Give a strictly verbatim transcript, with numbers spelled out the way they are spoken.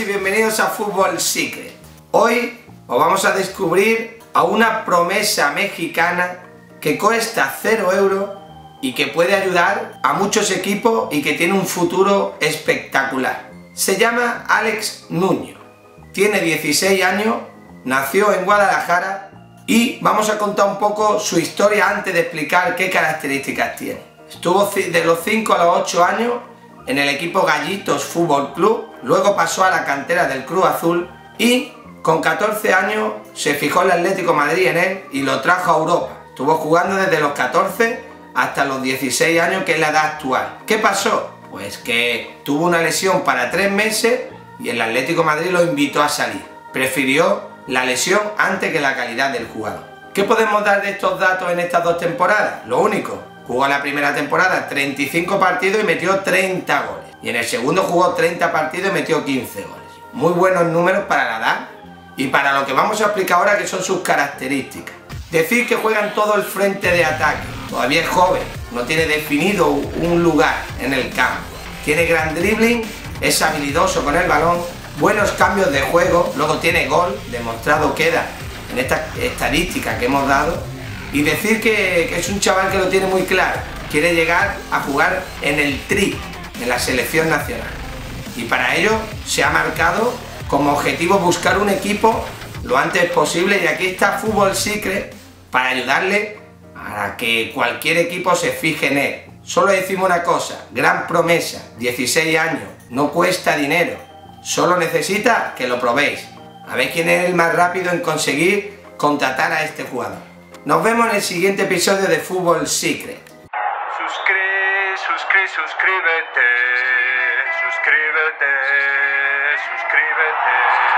y bienvenidos a Football Secret. Hoy os vamos a descubrir a una promesa mexicana que cuesta cero euros y que puede ayudar a muchos equipos y que tiene un futuro espectacular. Se llama Alex Nuño, tiene dieciséis años, nació en Guadalajara y vamos a contar un poco su historia antes de explicar qué características tiene. Estuvo de los cinco a los ocho años en el equipo Gallitos Fútbol Club, luego pasó a la cantera del Cruz Azul y con catorce años se fijó el Atlético de Madrid en él y lo trajo a Europa. Estuvo jugando desde los catorce hasta los dieciséis años, que es la edad actual. ¿Qué pasó? Pues que tuvo una lesión para tres meses y el Atlético de Madrid lo invitó a salir. Prefirió la lesión antes que la calidad del jugador. ¿Qué podemos dar de estos datos en estas dos temporadas? Lo único, jugó la primera temporada treinta y cinco partidos y metió treinta goles. Y en el segundo jugó treinta partidos y metió quince goles. Muy buenos números para la edad y para lo que vamos a explicar ahora, que son sus características. Decir que juega en todo el frente de ataque, todavía es joven, no tiene definido un lugar en el campo. Tiene gran dribbling, es habilidoso con el balón, buenos cambios de juego, luego tiene gol, demostrado queda en esta estadística que hemos dado. Y decir que es un chaval que lo tiene muy claro, quiere llegar a jugar en el tri, en la selección nacional. Y para ello se ha marcado como objetivo buscar un equipo lo antes posible, y aquí está Football Secret para ayudarle a que cualquier equipo se fije en él. Solo decimos una cosa, gran promesa, dieciséis años, no cuesta dinero, solo necesita que lo probéis. A ver quién es el más rápido en conseguir contratar a este jugador. Nos vemos en el siguiente episodio de Football Secret. Suscríbete, suscríbete, suscríbete, suscríbete, suscríbete.